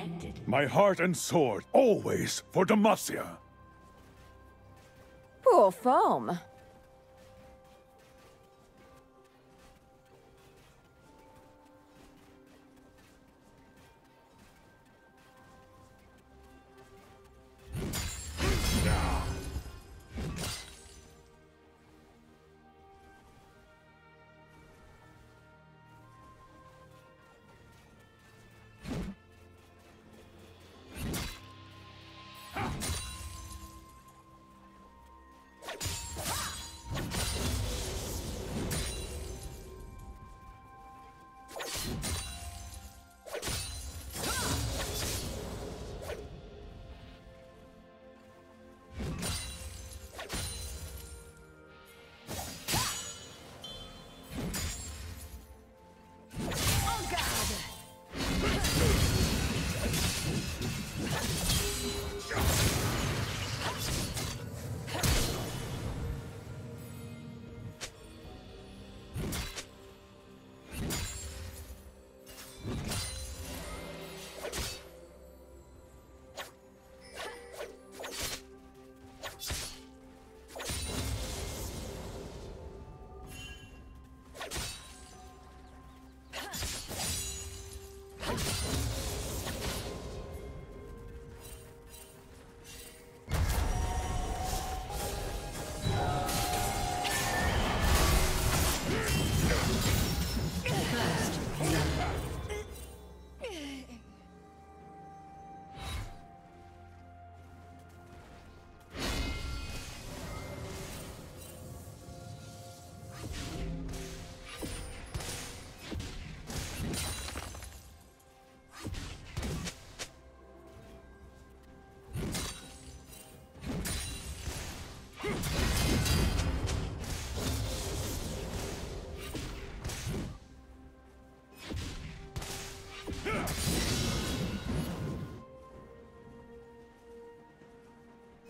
Connected. My heart and sword, always for Demacia. Poor form.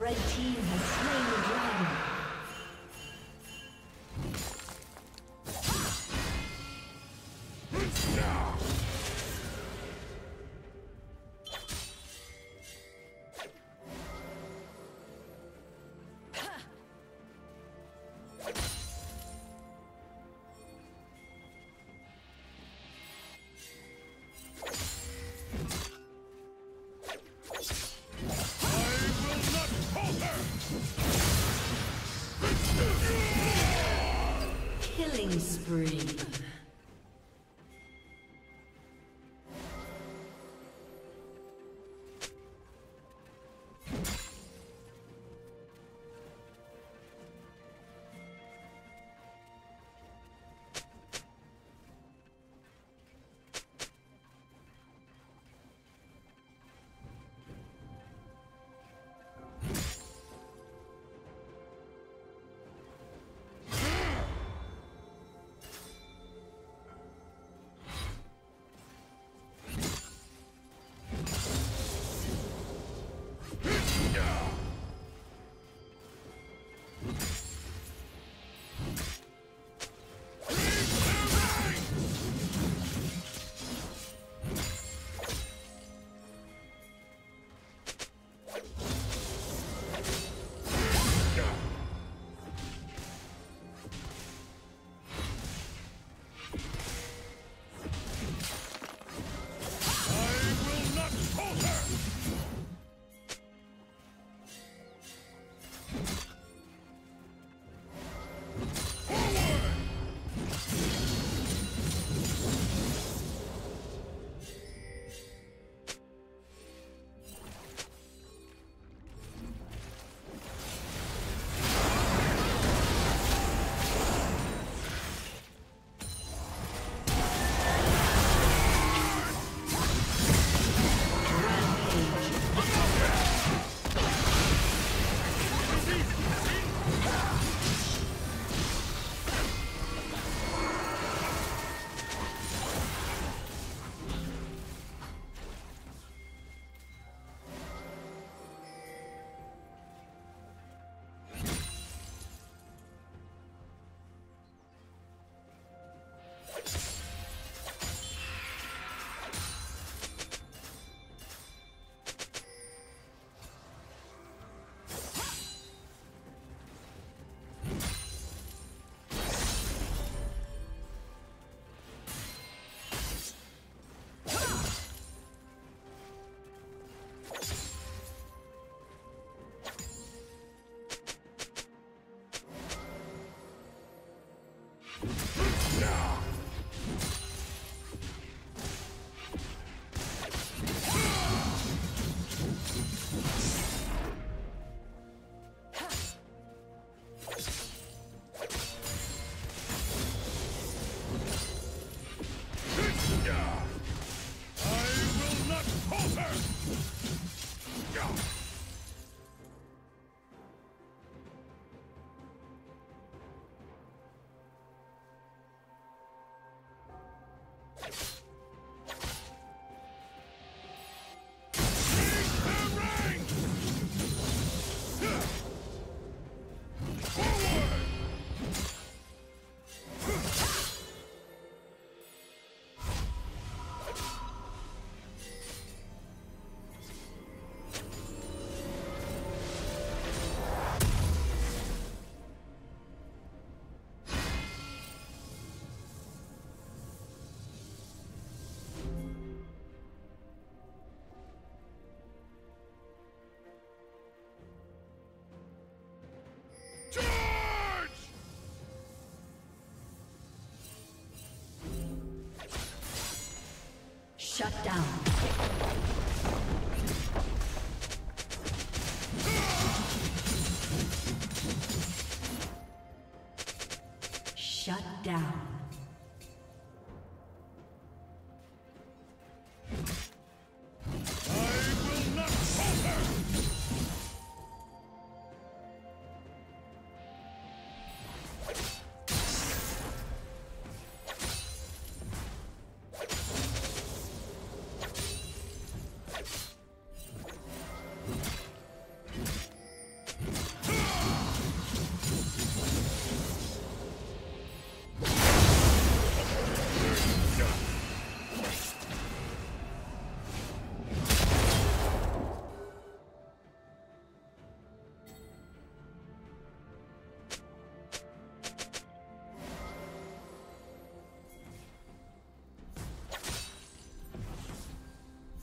Red team has slain the dragon. Spree.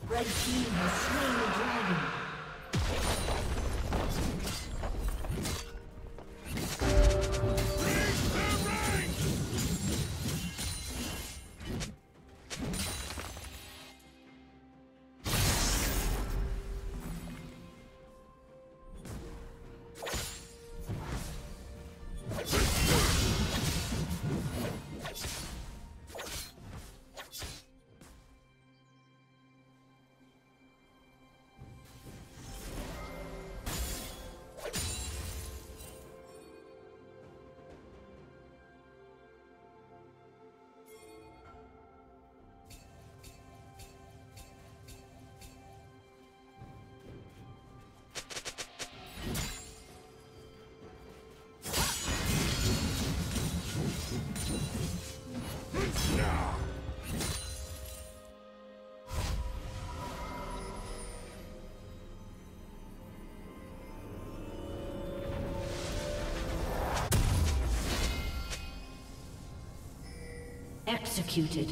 Red team has slain the dragon. Executed.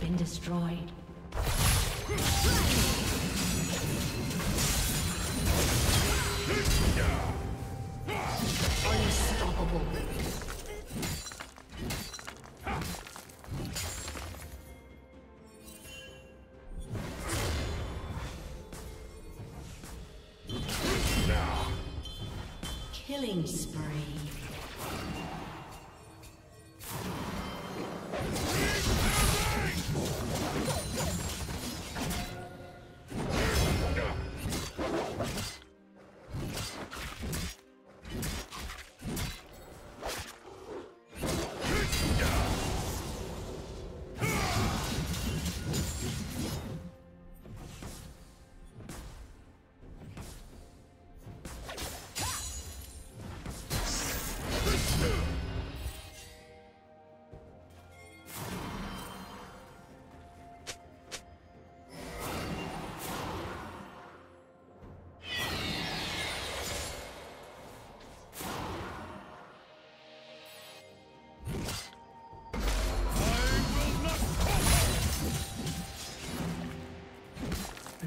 Been destroyed. Unstoppable. Killing spree.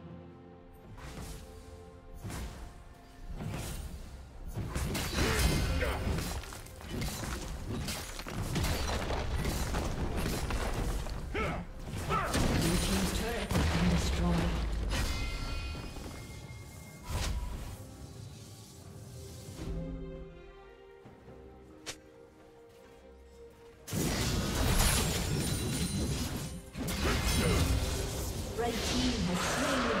Red team has slain.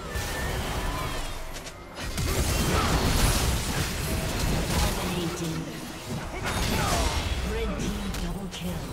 Dominating. Red team double kill.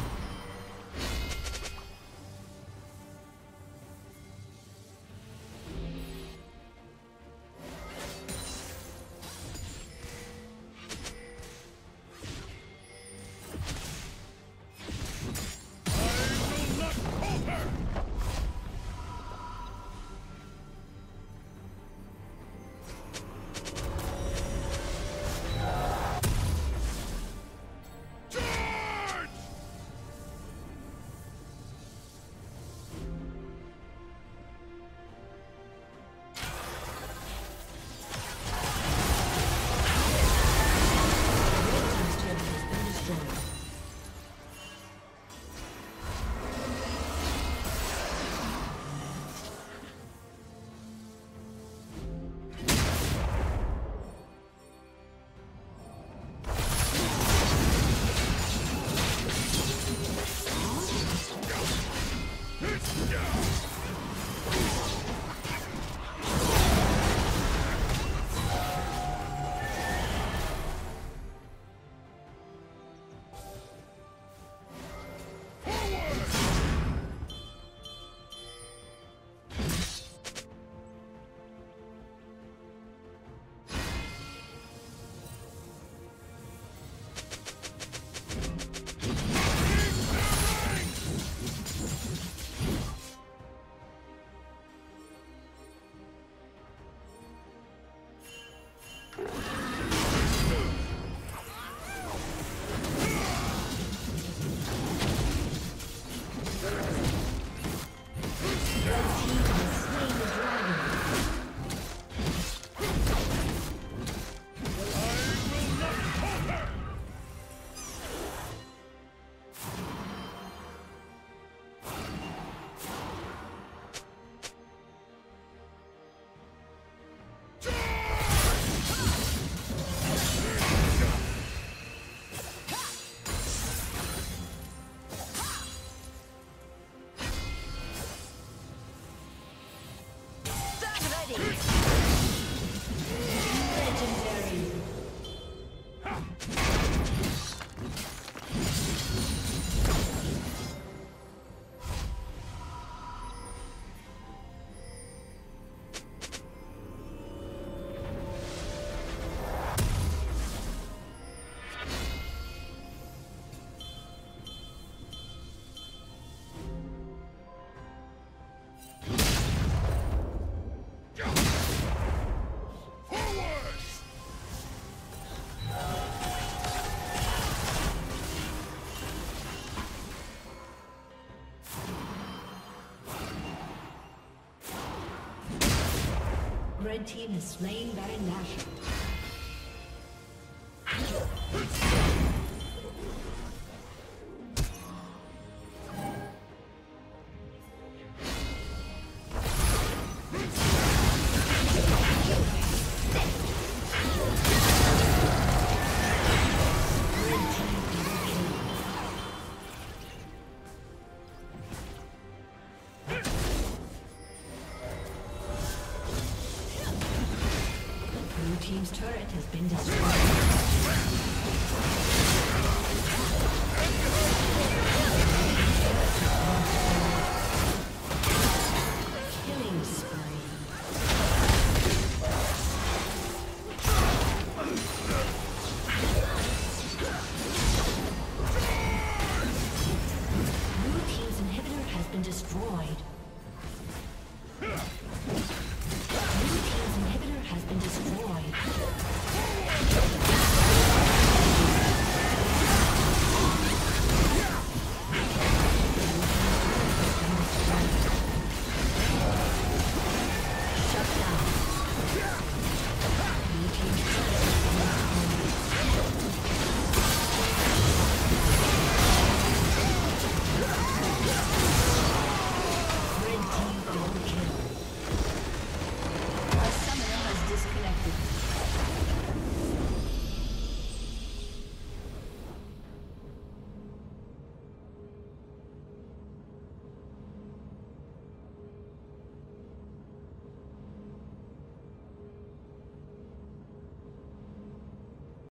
Red team is slain Baron Nashor. Team's turret has been destroyed.